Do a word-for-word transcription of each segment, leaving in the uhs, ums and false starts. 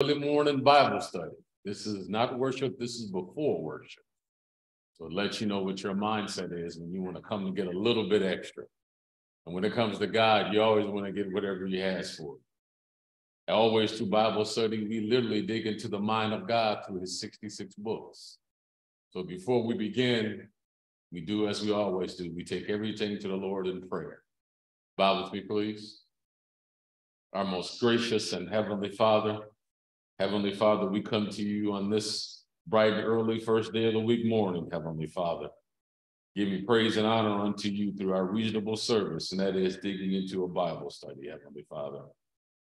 Early morning Bible study. This is not worship. This is before worship. So it lets you know what your mindset is, and you want to come and get a little bit extra. And when it comes to God, you always want to get whatever he has for you. Always through Bible study, we literally dig into the mind of God through his sixty-six books. So before we begin, we do as we always do. We take everything to the Lord in prayer. Bow with me, please. Our most gracious and heavenly Father, Heavenly Father, we come to you on this bright and early first day of the week morning, Heavenly Father. Give me praise and honor unto you through our reasonable service, and that is digging into a Bible study, Heavenly Father.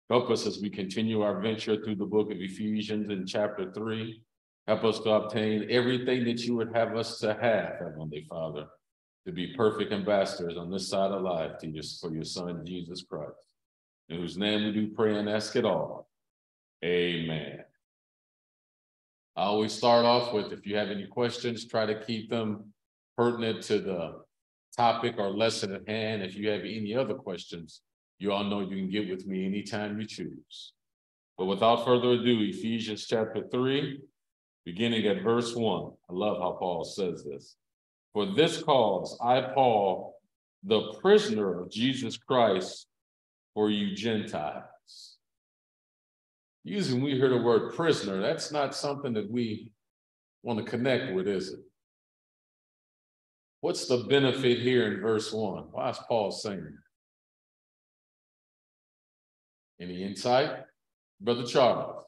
Help us as we continue our venture through the book of Ephesians in chapter three. Help us to obtain everything that you would have us to have, Heavenly Father, to be perfect ambassadors on this side of life to your, for your Son, Jesus Christ, in whose name we do pray and ask it all. Amen. I always start off with, if you have any questions, try to keep them pertinent to the topic or lesson at hand. If you have any other questions, you all know you can get with me anytime you choose. But without further ado, Ephesians chapter three, beginning at verse one. I love how Paul says this. For this cause, I, Paul, the prisoner of Jesus Christ, for you Gentiles. Usually when we hear the word prisoner, that's not something that we want to connect with, is it? What's the benefit here in verse one? Why is Paul saying that? Any insight? Brother Charles.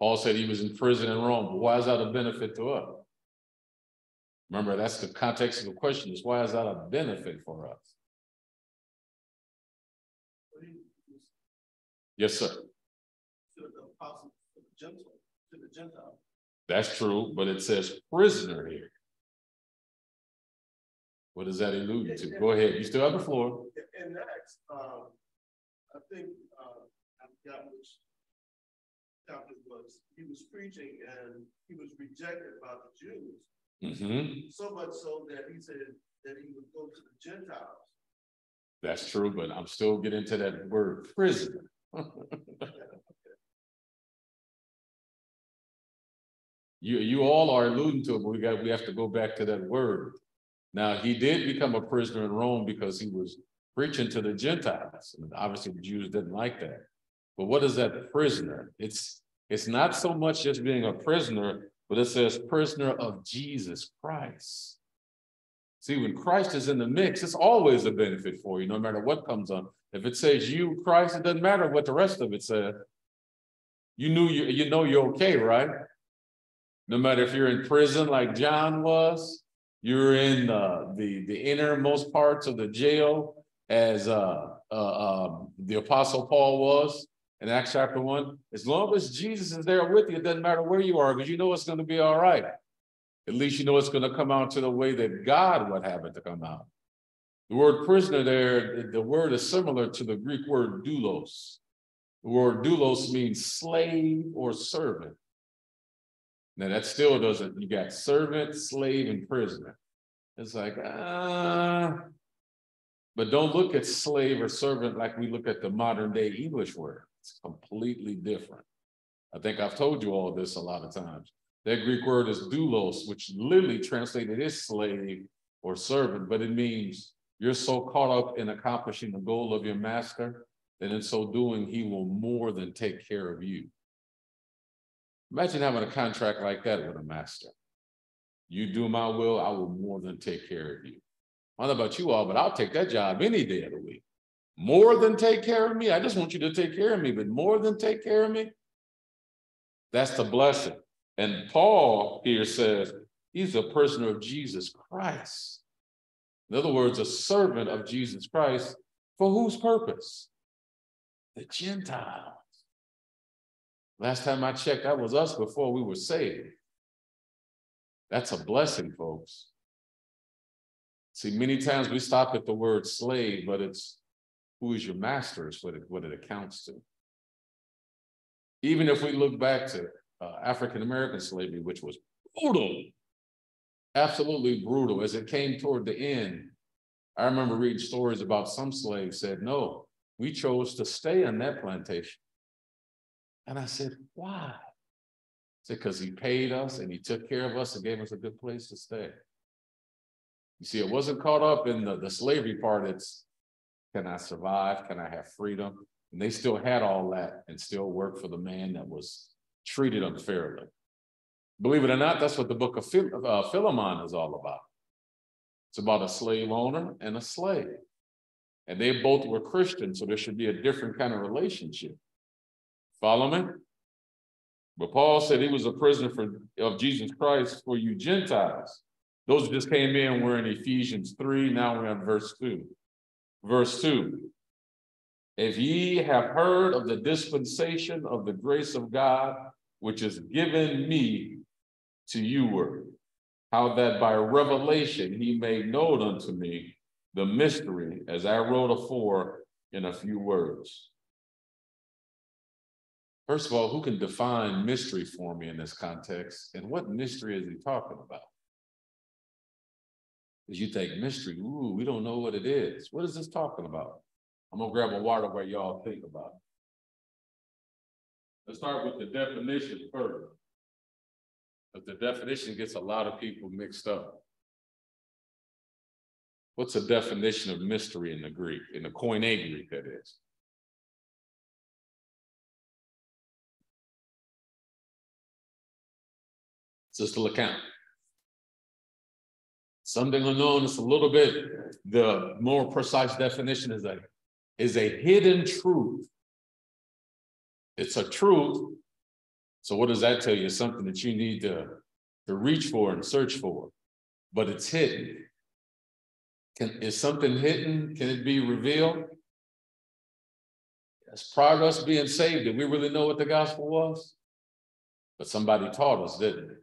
Paul said he was in prison in Rome, but why is that a benefit to us? Remember, that's the context of the question, is why is that a benefit for us? Yes, sir. To the apostles, to the Gentiles, to the Gentiles. That's true, but it says prisoner here. What does that allude to? Go ahead. You still have the floor. In Acts, um, I think uh, I forgot which chapter it was. He was preaching and he was rejected by the Jews. Mm-hmm. So much so that he said that he would go to the Gentiles. That's true, but I'm still getting to that word prisoner. you you all are alluding to it, but we got we have to go back to that word. Now, he did become a prisoner in Rome because he was preaching to the Gentiles, and obviously the Jews didn't like that. But what is that prisoner? It's it's not so much just being a prisoner, but it says prisoner of Jesus Christ. See, when Christ is in the mix, it's always a benefit for you, no matter what comes on. If it says you, Christ, it doesn't matter what the rest of it says. You knew you, you know you're okay, right? No matter if you're in prison like John was, you're in uh, the, the innermost parts of the jail as uh, uh, um, the Apostle Paul was in Acts chapter one. As long as Jesus is there with you, it doesn't matter where you are, because you know it's going to be all right. At least you know it's going to come out to the way that God would have it to come out. The word prisoner there, the word is similar to the Greek word doulos. The word doulos means slave or servant. Now that still doesn't, you got servant, slave, and prisoner. It's like, ah. Uh, but don't look at slave or servant like we look at the modern day English word. It's completely different. I think I've told you all this a lot of times. That Greek word is doulos, which literally translated is slave or servant, but it means you're so caught up in accomplishing the goal of your master that in so doing, he will more than take care of you. Imagine having a contract like that with a master. You do my will, I will more than take care of you. I don't know about you all, but I'll take that job any day of the week. More than take care of me? I just want you to take care of me, but more than take care of me? That's the blessing. And Paul here says he's a prisoner of Jesus Christ. In other words, a servant of Jesus Christ. For whose purpose? The Gentiles. Last time I checked, that was us before we were saved. That's a blessing, folks. See, many times we stop at the word slave, but it's who is your master is what it, what it accounts to. Even if we look back to Uh, African-American slavery, which was brutal, absolutely brutal. As it came toward the end, I remember reading stories about some slaves said, no, We chose to stay on that plantation. And I said, why? I said, because he paid us and he took care of us and gave us a good place to stay. You see, it wasn't caught up in the, the slavery part. It's, can I survive? Can I have freedom? And they still had all that and still worked for the man that was treated unfairly. Believe it or not, that's what the book of Phil, uh, Philemon is all about. It's about a slave owner and a slave. And they both were Christian, so there should be a different kind of relationship. Follow me? But Paul said he was a prisoner for, of Jesus Christ for you Gentiles. Those who just came in, we're in Ephesians three. Now we're on verse two. Verse two. If ye have heard of the dispensation of the grace of God, which is given me to you word, how that by revelation he made known unto me the mystery, as I wrote afore in a few words. First of all, who can define mystery for me in this context? And what mystery is he talking about? Because you think mystery, ooh, we don't know what it is. What is this talking about? I'm going to grab a water where y'all think about it. Let's start with the definition first. But the definition gets a lot of people mixed up. What's a definition of mystery in the Greek, in the Koine Greek, that is? Sister LeCount. Something unknown, it's a little bit, the more precise definition is a, is a hidden truth. It's a truth. So what does that tell you? It's something that you need to, to reach for and search for, but it's hidden. Can, is something hidden? Can it be revealed? Yes, prior to us being saved, did we really know what the gospel was? But somebody taught us, didn't it?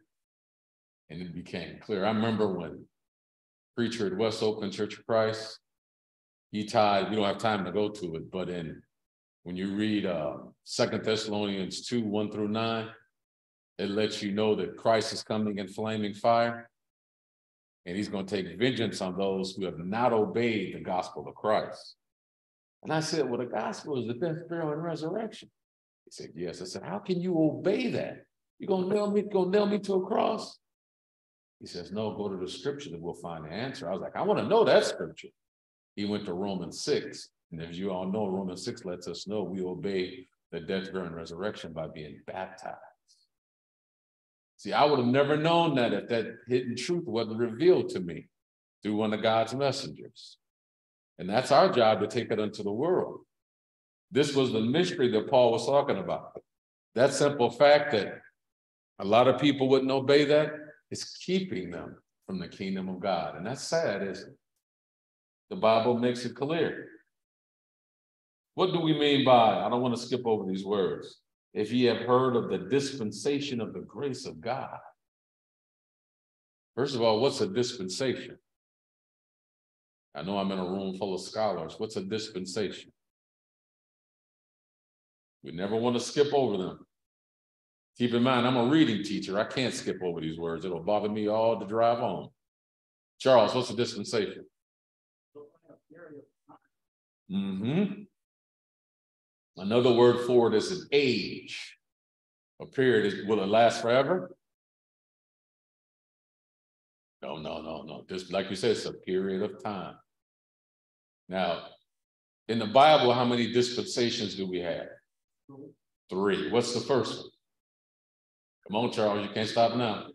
And it became clear. I remember when a preacher at West Oakland Church of Christ, he tied, we don't have time to go to it, but in when you read uh, Second Thessalonians two, one through nine, it lets you know that Christ is coming in flaming fire, and he's going to take vengeance on those who have not obeyed the gospel of Christ. And I said, well, the gospel is the death, burial, and resurrection. He said, yes. I said, how can you obey that? You're going to nail me, gonna nail me to a cross? He says, no, go to the scripture and we'll find the answer. I was like, I want to know that scripture. He went to Romans six. And as you all know, Romans six lets us know we obey the death, burial, and resurrection by being baptized. See, I would have never known that if that hidden truth wasn't revealed to me through one of God's messengers. And that's our job, to take it unto the world. This was the mystery that Paul was talking about. That simple fact that a lot of people wouldn't obey that is keeping them from the kingdom of God. And that's sad, isn't it? The Bible makes it clear. What do we mean by, I don't want to skip over these words, if ye have heard of the dispensation of the grace of God? First of all, what's a dispensation? I know I'm in a room full of scholars. What's a dispensation? We never want to skip over them. Keep in mind, I'm a reading teacher. I can't skip over these words. It'll bother me all to drive home. Charles, what's a dispensation? Mm-hmm. Another word for it is an age. A period, will it last forever? No, no, no, no. Just like you said, it's a period of time. Now, in the Bible, how many dispensations do we have? Three. What's the first one? Come on, Charles, you can't stop now.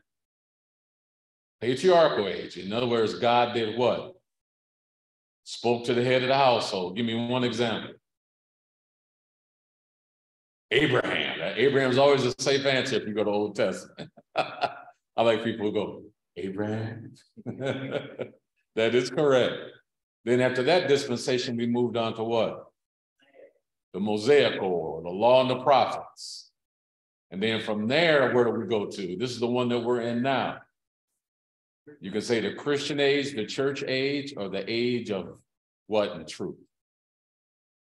Patriarchal age. In other words, God did what? Spoke to the head of the household. Give me one example. Abraham. Abraham's always a safe answer if you go to Old Testament. I like people who go, Abraham. That is correct. Then after that dispensation, we moved on to what? The Mosaic or the Law and the Prophets. And then from there, where do we go to? This is the one that we're in now. You can say the Christian age, the church age, or the age of what and truth?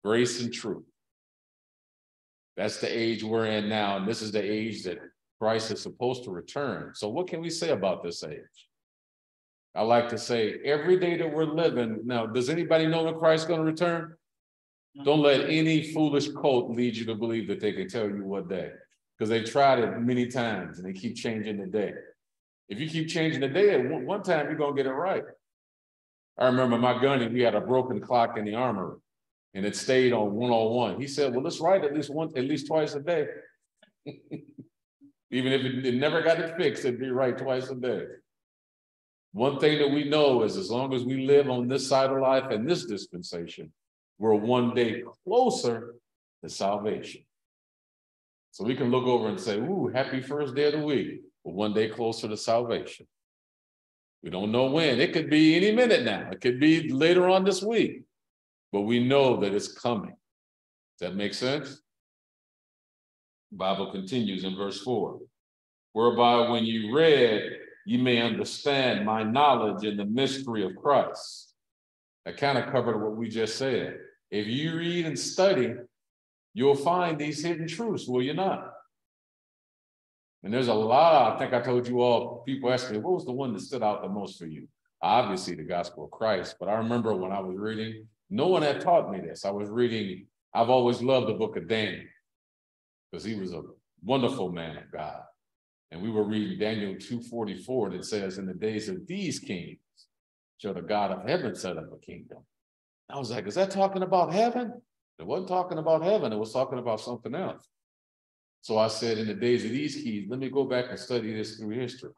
Grace and truth. That's the age we're in now, and this is the age that Christ is supposed to return. So what can we say about this age? I like to say every day that we're living, now, does anybody know when Christ's going to return? Don't let any foolish cult lead you to believe that they can tell you what day, because they've tried it many times and they keep changing the day. If you keep changing the day, at one, one time you're going to get it right. I remember my gunny, we had a broken clock in the armory and it stayed on one oh one. He said, well, let's write at least once, at least twice a day. Even if it, it never got it fixed, it'd be right twice a day. One thing that we know is as long as we live on this side of life and this dispensation, we're one day closer to salvation. So we can look over and say, ooh, happy first day of the week. We're one day closer to salvation. We don't know when. It could be any minute now. It could be later on this week. But we know that it's coming. Does that make sense? The Bible continues in verse four. Whereby when you read, you may understand my knowledge in the mystery of Christ. That kind of covered what we just said. If you read and study, you'll find these hidden truths, will you not? And there's a lot, I think I told you all, people ask me, what was the one that stood out the most for you? Obviously, the gospel of Christ. But I remember when I was reading, no one had taught me this. I was reading, I've always loved the book of Daniel, because he was a wonderful man of God. And we were reading Daniel two forty-four, and it says, in the days of these kings, shall the God of heaven set up a kingdom. I was like, is that talking about heaven? It wasn't talking about heaven. It was talking about something else. So I said, in the days of these kings, let me go back and study this through history.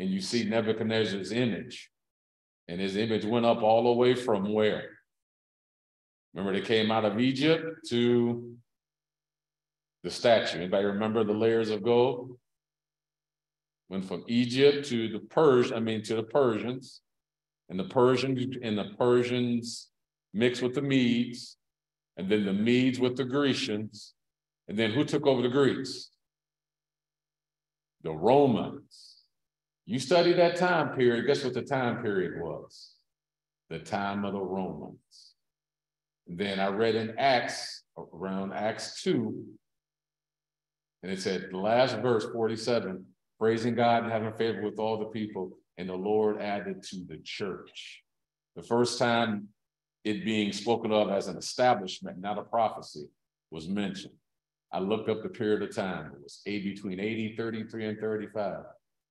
And you see Nebuchadnezzar's image. And his image went up all the way from where? Remember, they came out of Egypt to the statue. Anybody remember the layers of gold? Went from Egypt to the Persians, I mean, to the Persians, and the Persians and the Persians mixed with the Medes, and then the Medes with the Grecians, and then who took over the Greeks? The Romans. You study that time period, guess what the time period was? The time of the Romans. And then I read in Acts, around Acts two, and it said, the last verse, forty-seven, praising God and having favor with all the people, and the Lord added to the church. The first time it being spoken of as an establishment, not a prophecy, was mentioned. I looked up the period of time. It was a between eighty, thirty-three, and thirty-five.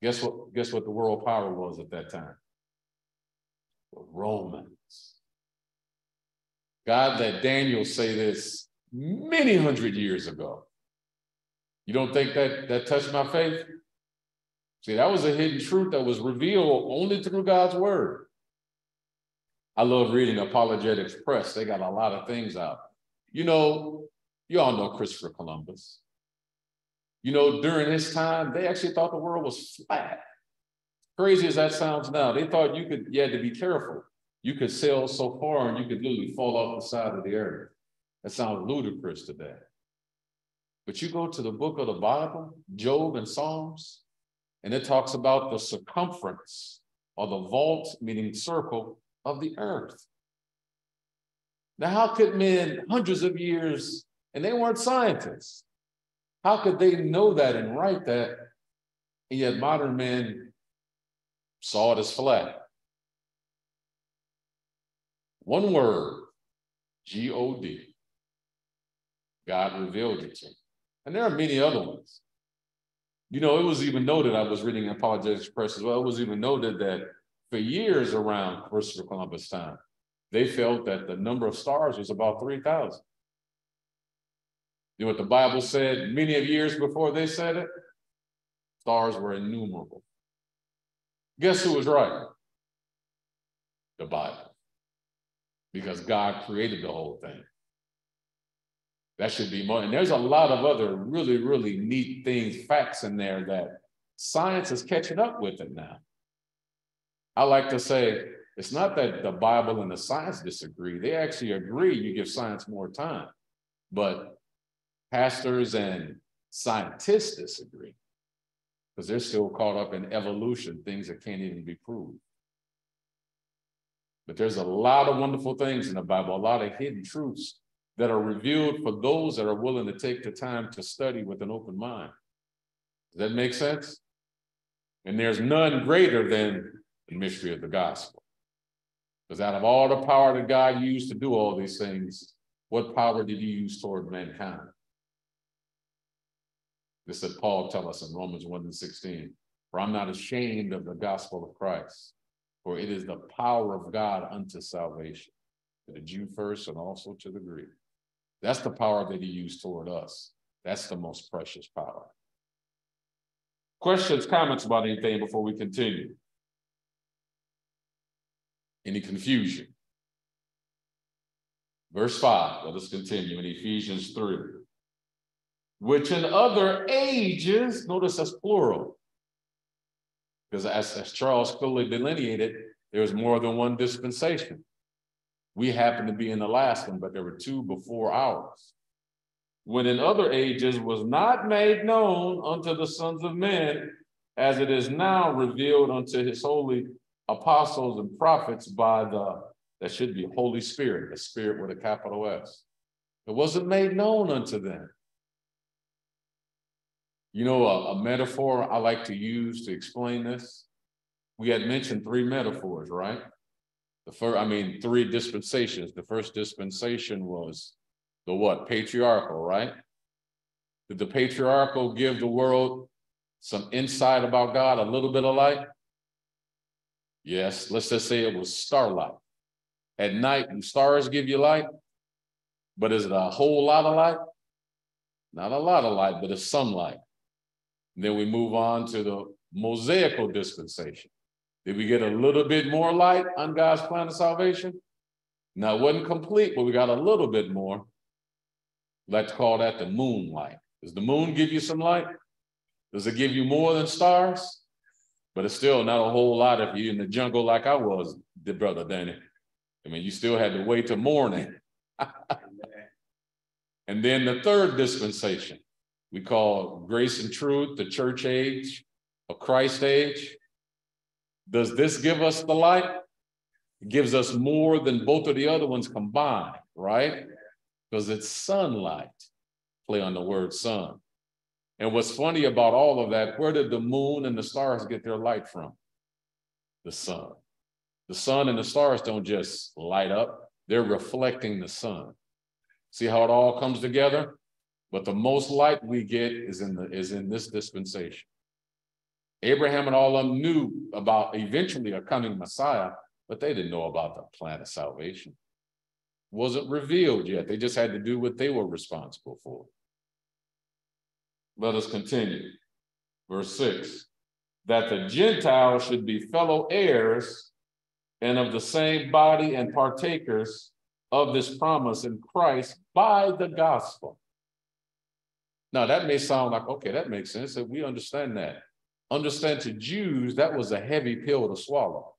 Guess what? Guess what the world power was at that time? The Romans. God let Daniel say this many hundred years ago. You don't think that that touched my faith? See, that was a hidden truth that was revealed only through God's word. I love reading Apologetics Press. They got a lot of things out. You know, you all know Christopher Columbus. You know, during his time, they actually thought the world was flat. Crazy as that sounds now, they thought you could, you had to be careful. You could sail so far and you could literally fall off the side of the earth. That sounds ludicrous today. But you go to the book of the Bible, Job and Psalms, and it talks about the circumference or the vault, meaning circle, of the earth. Now, how could men hundreds of years, and they weren't scientists, how could they know that and write that? And yet modern men saw it as flat. One word, G O D. God revealed it to me. And there are many other ones. You know, it was even noted, I was reading Apologetics Press as well, it was even noted that for years around Christopher Columbus' time, they felt that the number of stars was about three thousand. You know what the Bible said many of years before they said it? Stars were innumerable. Guess who was right? The Bible. Because God created the whole thing. That should be more. And there's a lot of other really, really neat things, facts in there that science is catching up with it now. I like to say, it's not that the Bible and the science disagree. They actually agree. You give science more time. But pastors and scientists disagree because they're still caught up in evolution, things that can't even be proved. But there's a lot of wonderful things in the Bible, a lot of hidden truths that are revealed for those that are willing to take the time to study with an open mind. Does that make sense? And there's none greater than the mystery of the gospel. Because out of all the power that God used to do all these things, What power did you use toward mankind? This is Paul tells us in Romans one and sixteen. For I'm not ashamed of the gospel of Christ, for it is the power of God unto salvation, to the Jew first and also to the Greek. That's the power that he used toward us. That's the most precious power. Questions, comments about anything before we continue? Any confusion? Verse five, let us continue in Ephesians three. Which in other ages, notice that's plural, because as, as Charles clearly delineated, there's more than one dispensation. We happen to be in the last one, but there were two before ours. When in other ages was not made known unto the sons of men, as it is now revealed unto his holy apostles and prophets by the, that should be Holy Spirit, the Spirit with a capital S. It wasn't made known unto them. You know, a, a metaphor I like to use to explain this. We had mentioned three metaphors, right? The first, I mean, three dispensations. The first dispensation was the what? Patriarchal, right? Did the patriarchal give the world some insight about God, a little bit of light? Yes, let's just say it was starlight. At night, the stars give you light, but is it a whole lot of light? Not a lot of light, but it's some light. And then we move on to the Mosaical dispensation. Did we get a little bit more light on God's plan of salvation? Now, it wasn't complete, but we got a little bit more. Let's call that the moonlight. Does the moon give you some light? Does it give you more than stars? But it's still not a whole lot if you're in the jungle like I was, Brother Danny. I mean, you still had to wait till morning. And then the third dispensation, we call grace and truth, the church age, a Christ age. Does this give us the light? It gives us more than both of the other ones combined, right? Because it's sunlight, play on the word sun. And what's funny about all of that, where did the moon and the stars get their light from? The sun. The sun and the stars don't just light up, they're reflecting the sun. See how it all comes together? But the most light we get is in, the, is in this dispensation. Abraham and all of them knew about eventually a coming Messiah, but they didn't know about the plan of salvation. It wasn't revealed yet. They just had to do what they were responsible for. Let us continue. Verse six, that the Gentiles should be fellow heirs and of the same body and partakers of this promise in Christ by the gospel. Now, that may sound like, okay, that makes sense. That we understand that. Understand to Jews, that was a heavy pill to swallow.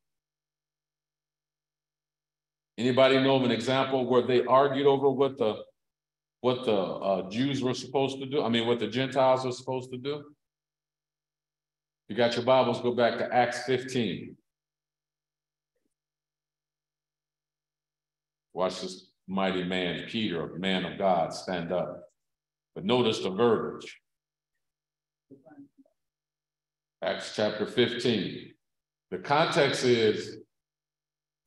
Anybody know of an example where they argued over what the, what the uh, Jews were supposed to do? I mean, what the Gentiles were supposed to do? You got your Bibles, go back to Acts fifteen. Watch this mighty man, Peter, a man of God, stand up. But notice the verbiage. Acts chapter fifteen. The context is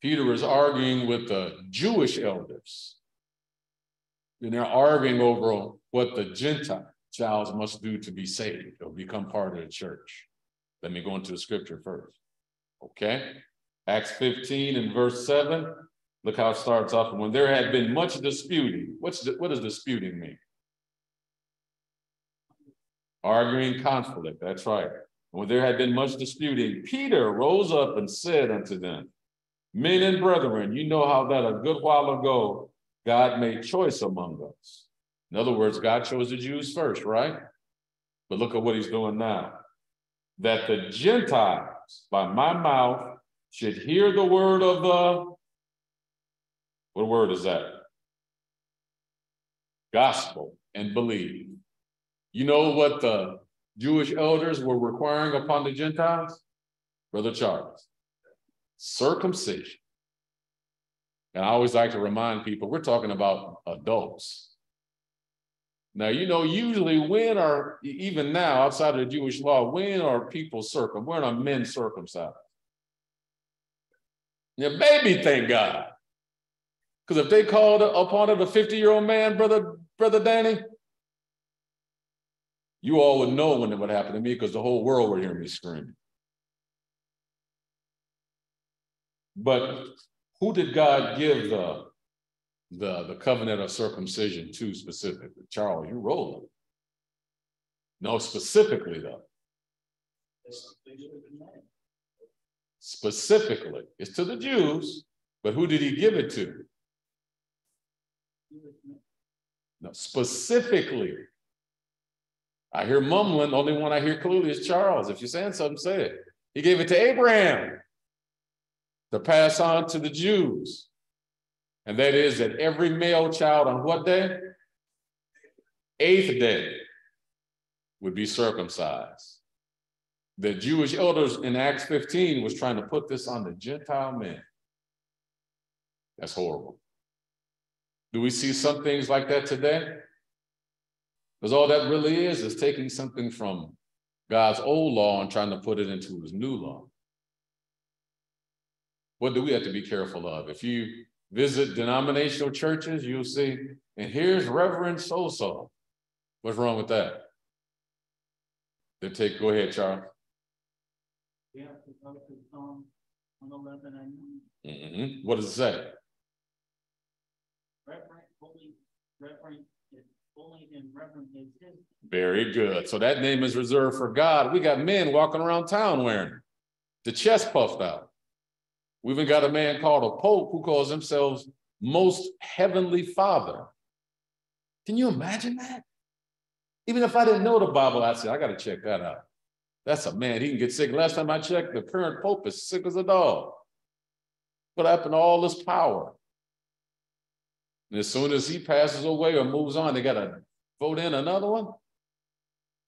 Peter is arguing with the Jewish elders. And they're arguing over what the Gentiles must do to be saved or become part of the church. Let me go into the scripture first. Okay. Acts fifteen and verse seven. Look how it starts off. When there had been much disputing, what's the, what does disputing mean? Arguing, conflict, that's right. When there had been much disputing, Peter rose up and said unto them, men and brethren, you know how that a good while ago, God made choice among us. In other words, God chose the Jews first, right? But look at what he's doing now. That the Gentiles by my mouth should hear the word of the, what word is that? Gospel, and believe. You know what the Jewish elders were requiring upon the Gentiles? Brother Charles, circumcision. And I always like to remind people, we're talking about adults. Now, you know, usually when are, even now, outside of the Jewish law, when are people circum, when are men circumcised? Your baby, thank God. Because if they called upon it a fifty-year-old man, brother, brother Danny, you all would know when it would happen to me because the whole world would hear me screaming. But who did God give the, the, the covenant of circumcision to specifically? Charles, you're rolling. No, specifically though. Specifically, it's to the Jews, but who did he give it to? No, specifically. I hear mumbling, only one I hear clearly is Charles. If you're saying something, say it. He gave it to Abraham to pass on to the Jews. And that is that every male child on what day? Eighth day would be circumcised. The Jewish elders in Acts fifteen was trying to put this on the Gentile men. That's horrible. Do we see some things like that today? Because all that really is is taking something from God's old law and trying to put it into his new law. What do we have to be careful of? If you visit denominational churches, you'll see, and here's Reverend So-so. What's wrong with that? They take, go ahead, Charles. Yeah, it goes to Psalm one eleven and nine. Mm-hmm. What does it say? Reverend, holy, reverend, holy and reverend is his. Very good. So that name is reserved for God. We got men walking around town wearing it, the chest puffed out. We even got a man called a pope who calls themselves Most Heavenly Father. Can you imagine that? Even if I didn't know the Bible, I'd say, I got to check that out. That's a man, he can get sick. Last time I checked, the current pope is sick as a dog. Put up in all this power. And as soon as he passes away or moves on, they got to vote in another one.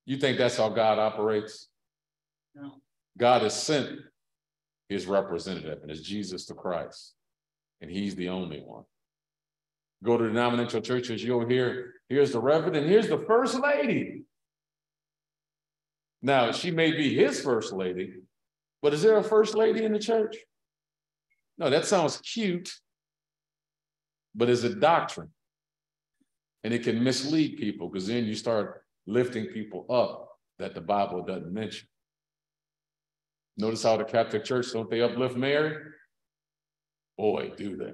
You think that's how God operates? No. God has sent his representative, and it's Jesus the Christ. And he's the only one. Go to the denominational churches, you'll hear, here's the reverend, and here's the first lady. Now, she may be his first lady, but is there a first lady in the church? No, that sounds cute, but it's a doctrine. And it can mislead people, because then you start lifting people up that the Bible doesn't mention. Notice how the Catholic Church, don't they uplift Mary? Boy, do they.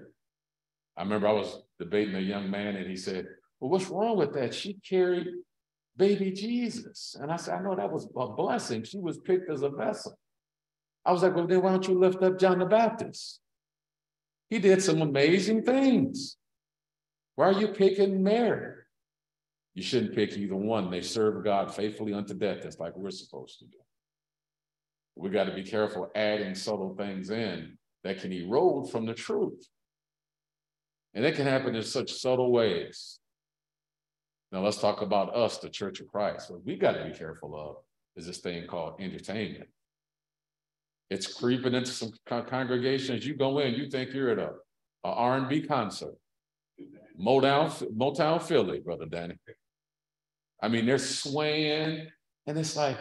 I remember I was debating a young man, and he said, well, what's wrong with that? She carried baby Jesus. And I said, I know that was a blessing. She was picked as a vessel. I was like, well, then why don't you lift up John the Baptist? He did some amazing things. Why are you picking Mary? You shouldn't pick either one. They serve God faithfully unto death. That's like we're supposed to do. We got to be careful adding subtle things in that can erode from the truth. And it can happen in such subtle ways. Now let's talk about us, the Church of Christ. What we got to be careful of is this thing called entertainment. It's creeping into some con congregations. You go in, you think you're at a, a R and B concert. Motown, Motown Philly, Brother Danny. I mean, they're swaying, and it's like,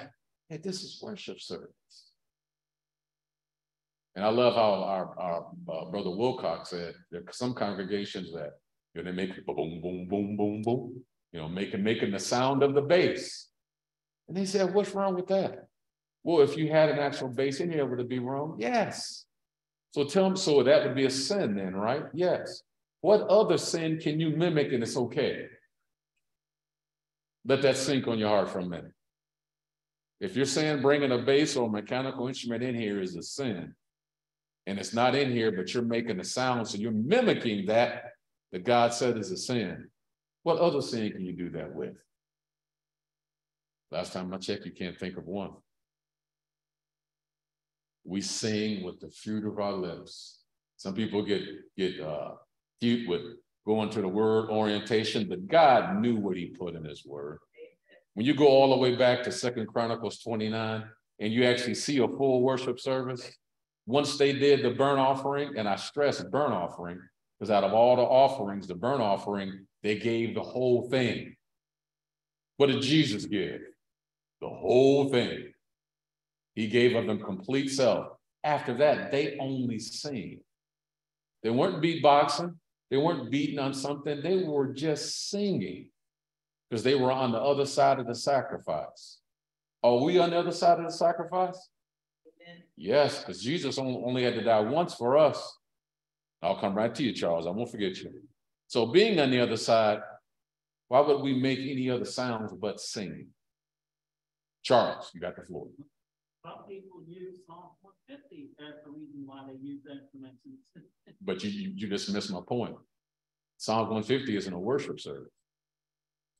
hey, this is worship service. And I love how our, our uh, Brother Wilcox said, there are some congregations that, you know, they make boom, boom, boom, boom, boom, you know, making, making the sound of the bass. And they said, what's wrong with that? Well, if you had an actual bass in here, would it be wrong? Yes. So tell them, so that would be a sin then, right? Yes. What other sin can you mimic and it's okay? Let that sink on your heart for a minute. If you're saying bringing a bass or a mechanical instrument in here is a sin, and it's not in here, but you're making a sound, so you're mimicking that that God said is a sin. What other sin can you do that with? Last time I checked, you can't think of one. We sing with the fruit of our lips. Some people get, get uh, cute with going to the word orientation, but God knew what he put in his word. When you go all the way back to Second Chronicles twenty-nine, and you actually see a full worship service, once they did the burnt offering, and I stress burnt offering, because out of all the offerings, the burnt offering, they gave the whole thing. What did Jesus give? The whole thing. He gave of them complete self. After that, they only sing. They weren't beatboxing. They weren't beating on something. They were just singing because they were on the other side of the sacrifice. Are we on the other side of the sacrifice? Amen. Yes, because Jesus only had to die once for us. I'll come right to you, Charles. I won't forget you. So being on the other side, why would we make any other sounds but singing? Charles, you got the floor. Some people use Psalm one fifty as the reason why they use instruments. But you, you, you just missed my point. Psalm one fifty isn't a worship service.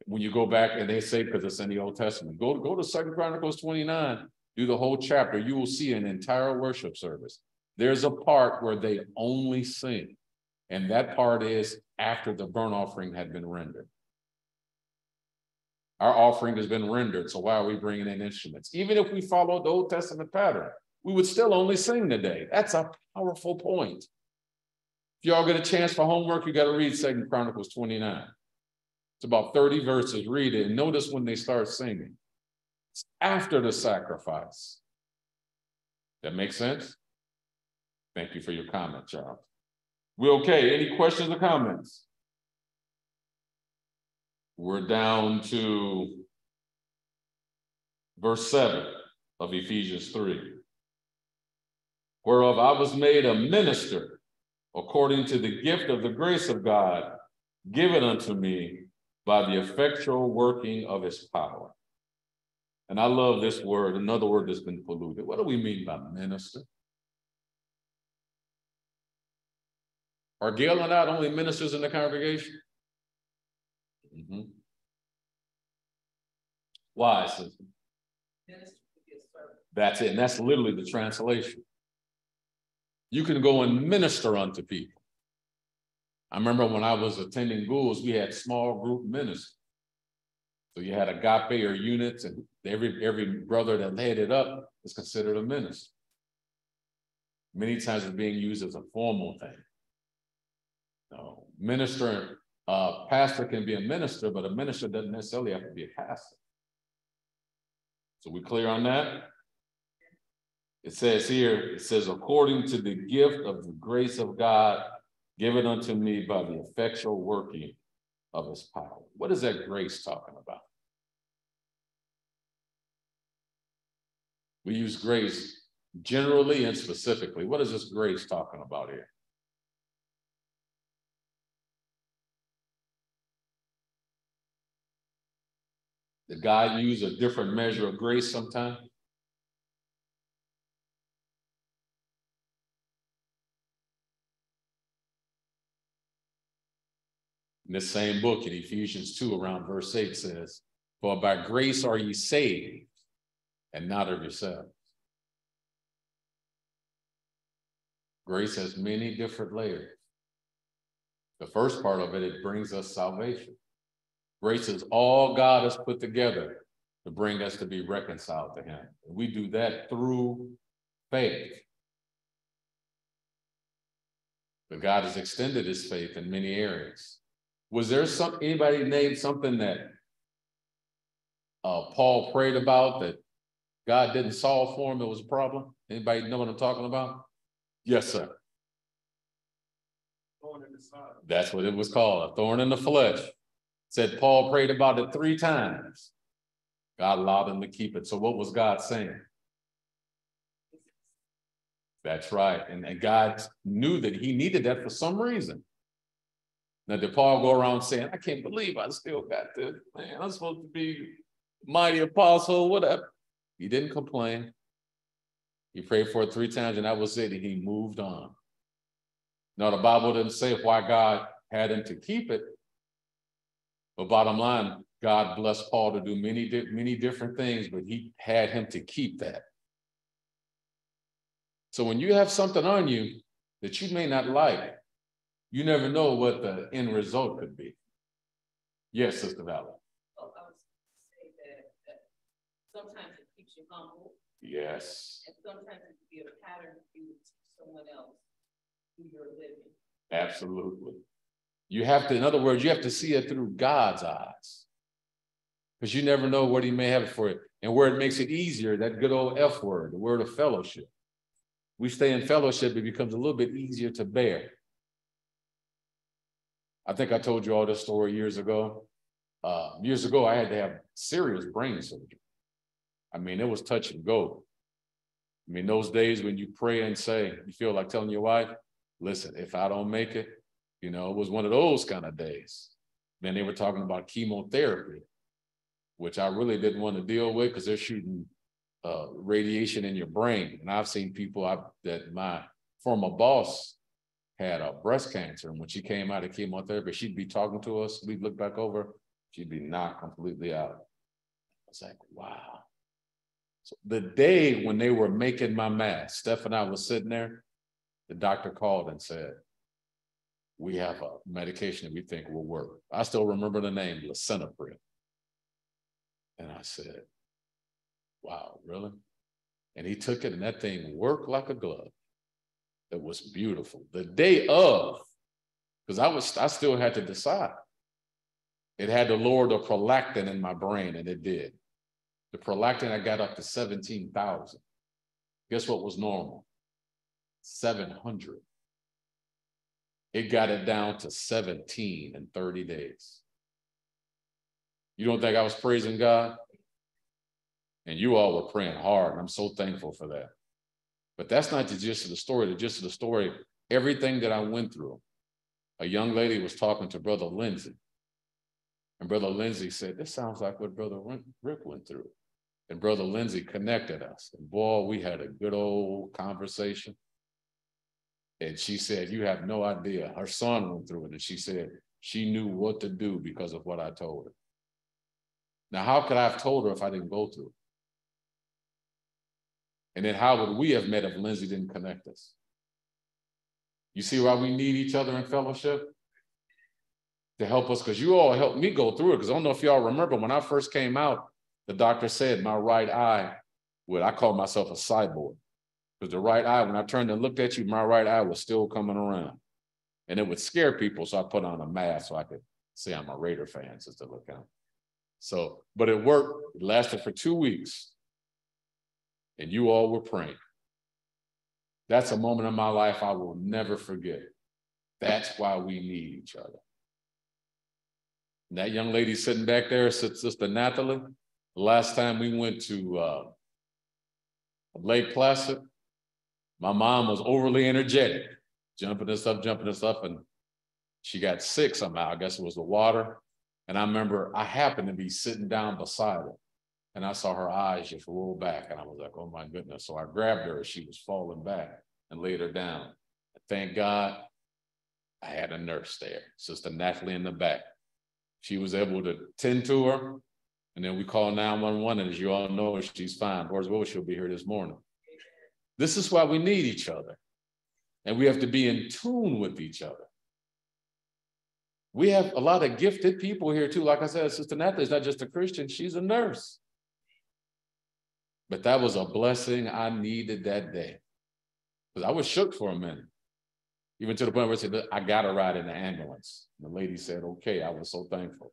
When you go back, and they say, because it's in the Old Testament, go, go to Second Chronicles twenty-nine, do the whole chapter, you will see an entire worship service. There's a part where they only sing, and that part is after the burnt offering had been rendered. Our offering has been rendered, so why are we bringing in instruments? Even if we followed the Old Testament pattern, we would still only sing today. That's a powerful point. If y'all get a chance for homework, you got to read Second Chronicles twenty-nine. It's about thirty verses. Read it and notice when they start singing. It's after the sacrifice. That makes sense? Thank you for your comment, Charles. We're okay. Any questions or comments? We're down to verse seven of Ephesians three. Whereof I was made a minister according to the gift of the grace of God given unto me by the effectual working of his power. And I love this word, another word that's been polluted. What do we mean by minister? Are Gail and I only ministers in the congregation? Mm-hmm. Why, sister? That's it. And that's literally the translation. You can go and minister unto people. I remember when I was attending Gould's, we had small group ministry. So you had agape or units, and every, every brother that led it up is considered a minister. Many times it's being used as a formal thing. No, minister. A uh, pastor can be a minister, but a minister doesn't necessarily have to be a pastor. So we clear on that? It says here, it says, according to the gift of the grace of God given unto me by the effectual working of his power. What is that grace talking about? We use grace generally and specifically. What is this grace talking about here? Did God use a different measure of grace sometimes? In the same book in Ephesians two around verse eight says, for by grace are ye saved and not of yourselves. Grace has many different layers. The first part of it, it brings us salvation. Grace is all God has put together to bring us to be reconciled to him. And we do that through faith. But God has extended his faith in many areas. Was there some, anybody named something that uh, Paul prayed about that God didn't solve for him? It was a problem. Anybody know what I'm talking about? Yes, sir. Thorn in the side. That's what it was called, a thorn in the flesh. Said Paul prayed about it three times. God allowed him to keep it. So what was God saying? That's right. And, and God knew that he needed that for some reason. Now, did Paul go around saying, I can't believe I still got this. Man, I'm supposed to be mighty apostle, whatever. He didn't complain. He prayed for it three times, and that was it. And he moved on. Now, the Bible didn't say why God had him to keep it. But bottom line, God blessed Paul to do many, many different things, but he had him to keep that. So when you have something on you that you may not like, you never know what the end result could be. Yes, Sister Valerie. Oh, I was going to say that, that sometimes it keeps you humble. Yes. And sometimes it can be a pattern for you to teach someone else who you're living. Absolutely. You have to, in other words, you have to see it through God's eyes, because you never know what he may have for it. And where it makes it easier, that good old F word, the word of fellowship. We stay in fellowship, it becomes a little bit easier to bear. I think I told you all this story years ago. Uh, years ago, I had to have serious brain surgery. I mean, it was touch and go. I mean, those days when you pray and say, you feel like telling your wife, listen, if I don't make it, you know, it was one of those kind of days. Then they were talking about chemotherapy, which I really didn't want to deal with because they're shooting uh, radiation in your brain. And I've seen people I, that my former boss had uh, breast cancer. And when she came out of chemotherapy, she'd be talking to us. We'd look back over. She'd be knocked completely out. I was like, wow. So the day when they were making my mask, Steph and I was sitting there, the doctor called and said, we have a medication that we think will work. I still remember the name, lisinopril. And I said, wow, really? And he took it and that thing worked like a glove. It was beautiful. The day of, because I was, I still had to decide. It had to lower the prolactin in my brain, and it did. The prolactin, I got up to seventeen thousand. Guess what was normal? seven hundred. It got it down to seventeen in thirty days. You don't think I was praising God? And you all were praying hard, and I'm so thankful for that. But that's not the gist of the story. The gist of the story, everything that I went through, a young lady was talking to Brother Lindsay. And Brother Lindsay said, this sounds like what Brother Rick went through. And Brother Lindsay connected us. And boy, we had a good old conversation. And she said, you have no idea. Her son went through it. And she said, she knew what to do because of what I told her. Now, how could I have told her if I didn't go through it? And then how would we have met if Lindsay didn't connect us? You see why we need each other in fellowship? To help us, because you all helped me go through it. Because I don't know if y'all remember, when I first came out, the doctor said my right eye would, I call myself a cyborg, because the right eye, when I turned and looked at you, my right eye was still coming around. And it would scare people, so I put on a mask so I could say I'm a Raider fan, just to look out. So, but it worked. It lasted for two weeks. And you all were praying. That's a moment in my life I will never forget. That's why we need each other. And that young lady sitting back there, Sister Natalie, the last time we went to uh, Lake Placid, my mom was overly energetic, jumping us up, jumping us up, and she got sick somehow. I guess it was the water. And I remember I happened to be sitting down beside her, and I saw her eyes just roll back, and I was like, oh, my goodness. So I grabbed her as she was falling back and laid her down. And thank God I had a nurse there, Sister Natalie in the back. She was able to tend to her, and then we called nine one one, and as you all know, she's fine. Lord's will, she'll be here this morning. This is why we need each other, and we have to be in tune with each other. We have a lot of gifted people here, too. Like I said, Sister Natalie's not just a Christian. She's a nurse. But that was a blessing I needed that day, because I was shook for a minute. Even to the point where I said, I got to ride in the ambulance. And the lady said, okay. I was so thankful.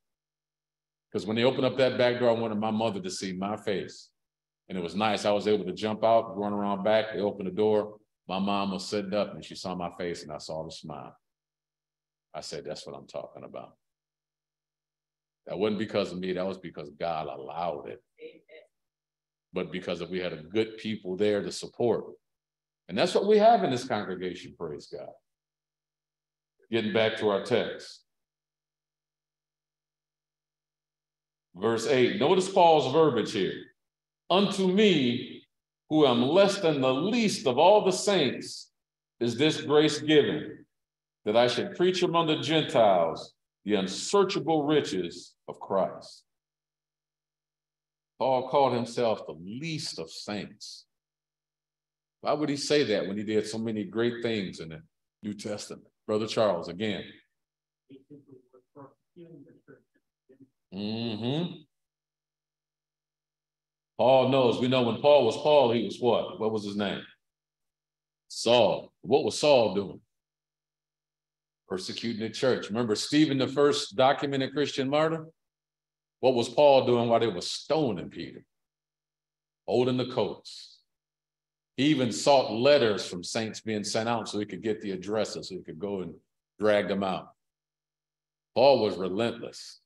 Because when they opened up that back door, I wanted my mother to see my face. And it was nice. I was able to jump out, run around back. They opened the door. My mom was sitting up, and she saw my face, and I saw the smile. I said, that's what I'm talking about. That wasn't because of me. That was because God allowed it. Amen. But because if we had a good people there to support. And that's what we have in this congregation, praise God. Getting back to our text. Verse eight, notice Paul's verbiage here. Unto me, who am less than the least of all the saints, is this grace given, that I should preach among the Gentiles the unsearchable riches of Christ. Paul called himself the least of saints. Why would he say that when he did so many great things in the New Testament? Brother Charles, again. Mm-hmm. Paul knows. We know when Paul was Paul, he was what? What was his name? Saul. What was Saul doing? Persecuting the church. Remember Stephen, the first documented Christian martyr? What was Paul doing while they were stoning Peter? Holding the coats. He even sought letters from saints being sent out so he could get the addresses, so he could go and drag them out. Paul was relentless.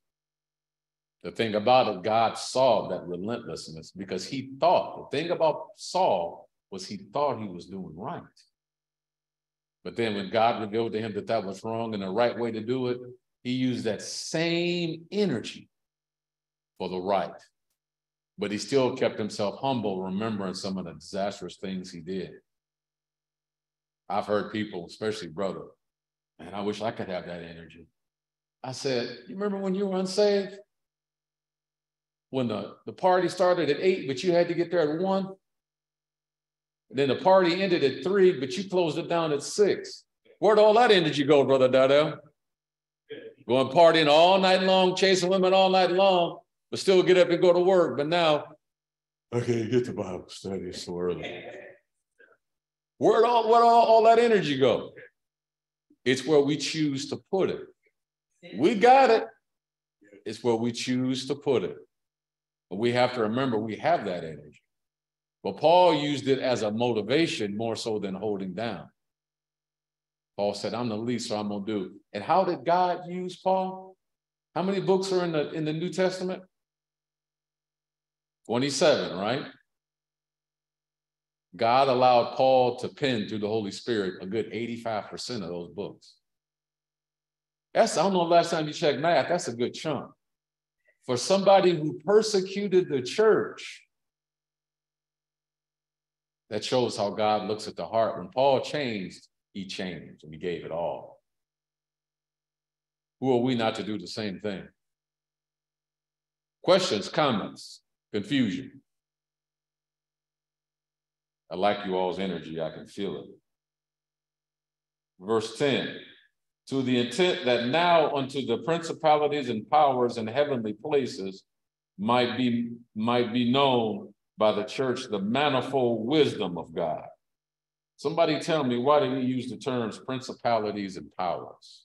The thing about it, God saw that relentlessness because he thought, the thing about Saul was he thought he was doing right. But then when God revealed to him that that was wrong and the right way to do it, he used that same energy for the right. But he still kept himself humble, remembering some of the disastrous things he did. I've heard people, especially brother, man, I wish I could have that energy. I said, you remember when you were unsaved? When the, the party started at eight, but you had to get there at one? Then the party ended at three, but you closed it down at six. Where'd all that energy go, Brother Dardell? Going partying all night long, chasing women all night long, but still get up and go to work. But now, okay, get to Bible study so early. Where'd all, where'd all, all that energy go? It's where we choose to put it. We got it. It's where we choose to put it. But we have to remember we have that energy. But Paul used it as a motivation more so than holding down. Paul said, I'm the least, so I'm going to do. And how did God use Paul? How many books are in the, in the New Testament? twenty-seven, right? God allowed Paul to pen through the Holy Spirit a good eighty-five percent of those books. That's, I don't know, last time you checked math, that's a good chunk. For somebody who persecuted the church, that shows how God looks at the heart. When Paul changed, he changed and he gave it all. Who are we not to do the same thing? Questions, comments, confusion. I like you all's energy. I can feel it. Verse ten, to the intent that now unto the principalities and powers in heavenly places might be, might be known by the church, the manifold wisdom of God. Somebody tell me, why do we use the terms principalities and powers?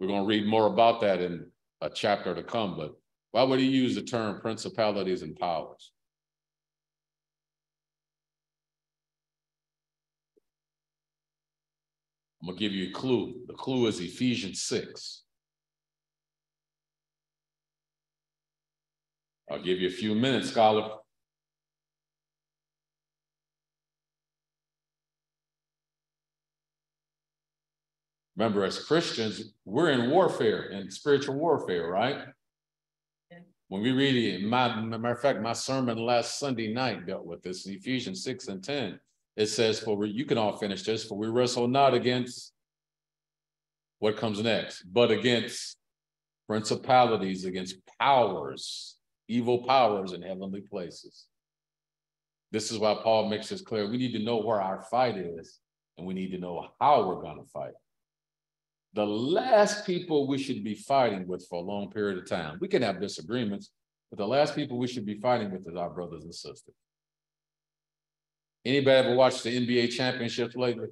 We're going to read more about that in a chapter to come, but why would he use the term principalities and powers? I'm going to give you a clue. The clue is Ephesians six. I'll give you a few minutes, scholar. Remember, as Christians, we're in warfare, in spiritual warfare, right? Yeah. When we read it, my, matter of fact, my sermon last Sunday night dealt with this, Ephesians six and ten. It says, "For we, you can all finish this, for we wrestle not against," what comes next? "But against principalities, against powers, evil powers in heavenly places." This is why Paul makes this clear. We need to know where our fight is, and we need to know how we're going to fight. The last people we should be fighting with for a long period of time, we can have disagreements, but the last people we should be fighting with is our brothers and sisters. Anybody ever watched the N B A championships lately?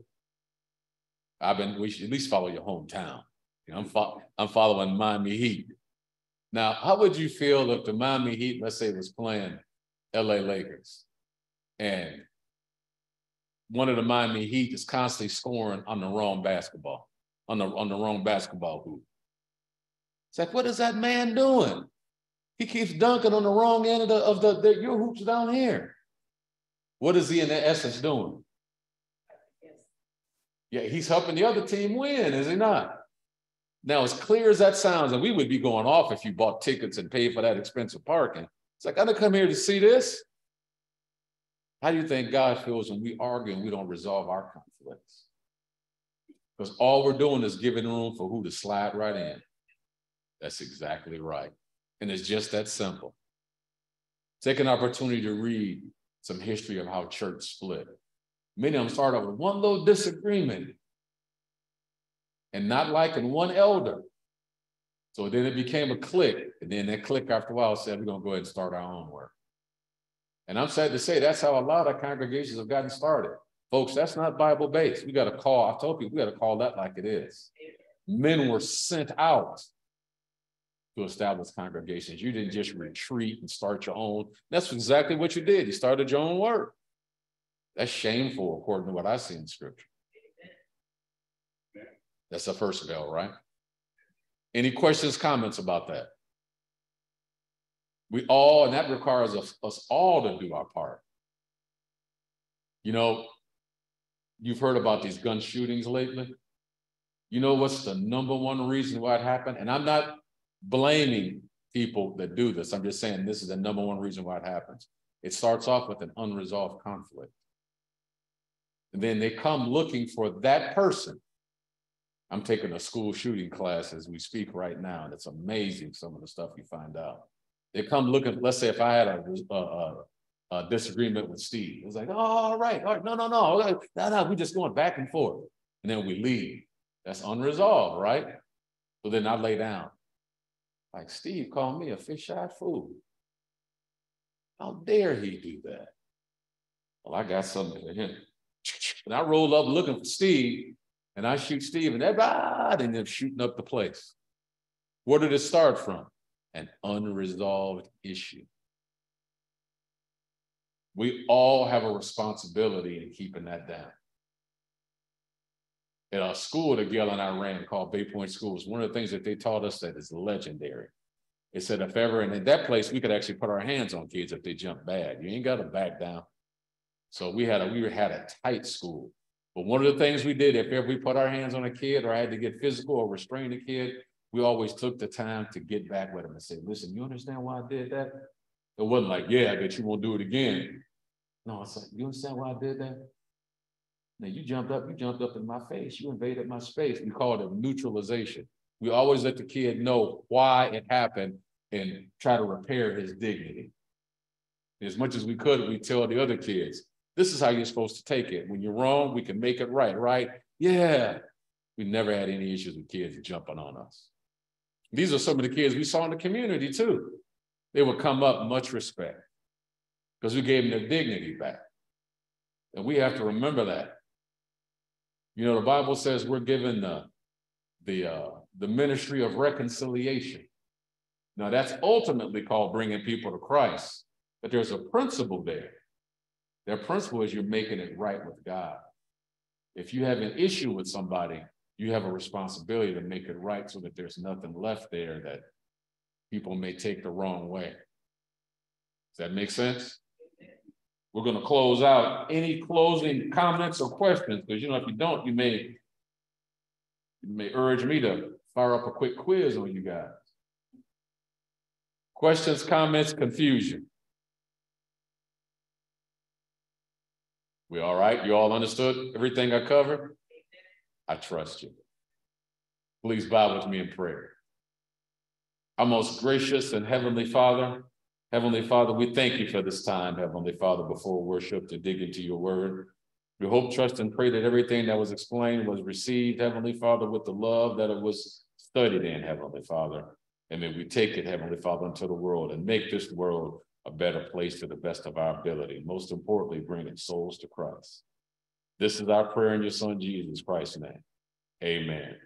I've been, we should at least follow your hometown. You know, I'm, fo I'm following Miami Heat. Now, how would you feel if the Miami Heat, let's say, was playing L A Lakers, and one of the Miami Heat is constantly scoring on the wrong basketball, on the, on the wrong basketball hoop? It's like, what is that man doing? He keeps dunking on the wrong end of the, of the, the your hoops down here. What is he in essence doing? Yeah, he's helping the other team win, is he not? Now, as clear as that sounds, and we would be going off if you bought tickets and paid for that expensive parking. It's like, I didn't come here to see this. How do you think God feels when we argue and we don't resolve our conflicts? Because all we're doing is giving room for who to slide right in. That's exactly right. And it's just that simple. Take an opportunity to read some history of how church split. Many of them start off with one little disagreement and not liking one elder. So then it became a clique. And then that clique after a while said, we're going to go ahead and start our own work. And I'm sad to say, that's how a lot of congregations have gotten started. Folks, that's not Bible-based. We got to call, I told you, we got to call that like it is. Men were sent out to establish congregations. You didn't just retreat and start your own. That's exactly what you did. You started your own work. That's shameful, according to what I see in Scripture. That's the first bell, right? Any questions, comments about that? We all, and that requires us, us all to do our part. You know, you've heard about these gun shootings lately. You know what's the number one reason why it happened? And I'm not blaming people that do this. I'm just saying this is the number one reason why it happens. It starts off with an unresolved conflict. And then they come looking for that person. I'm taking a school shooting class as we speak right now, and it's amazing some of the stuff you find out. They come looking, let's say if I had a, a, a disagreement with Steve, it was like, oh, all right, all right, no, no, no, no, no, we're just going back and forth. And then we leave. That's unresolved, right? So then I lay down. Like, Steve called me a fish-eyed fool. How dare he do that? Well, I got something for him. And I roll up looking for Steve, and I shoot Steve, and everybody ended up shooting up the place. Where did it start from? An unresolved issue. We all have a responsibility in keeping that down. At our school that Gail and I ran called Bay Point School, is one of the things that they taught us that is legendary. It said if ever, and in that place, we could actually put our hands on kids if they jump bad. You ain't got to back down. So we had a we had a tight school. But one of the things we did, if ever we put our hands on a kid or I had to get physical or restrain a kid, we always took the time to get back with him and say, listen, you understand why I did that? It wasn't like, yeah, I bet you won't do it again. No, it's like, you understand why I did that? Now you jumped up, you jumped up in my face. You invaded my space. We called it neutralization. We always let the kid know why it happened and try to repair his dignity. As much as we could, we tell the other kids, this is how you're supposed to take it. When you're wrong, we can make it right, right? Yeah. We never had any issues with kids jumping on us. These are some of the kids we saw in the community too. They would come up much respect because we gave them their dignity back. And we have to remember that. You know, the Bible says we're given the, the, uh, the ministry of reconciliation. Now that's ultimately called bringing people to Christ, but there's a principle there. That principle is you're making it right with God. If you have an issue with somebody, you have a responsibility to make it right so that there's nothing left there that people may take the wrong way. Does that make sense? We're going to close out. Any closing comments or questions? Because, you know, if you don't, you may, you may urge me to fire up a quick quiz on you guys. Questions, comments, confusion. We all right? You all understood everything I covered? I trust you. Please bow with me in prayer. Our most gracious and heavenly Father, Heavenly Father, we thank you for this time, Heavenly Father, before worship to dig into your word. We hope, trust, and pray that everything that was explained was received, Heavenly Father, with the love that it was studied in, Heavenly Father. And may we take it, Heavenly Father, into the world and make this world a better place to the best of our ability. Most importantly, bringing souls to Christ. This is our prayer in your Son, Jesus Christ's name. Amen.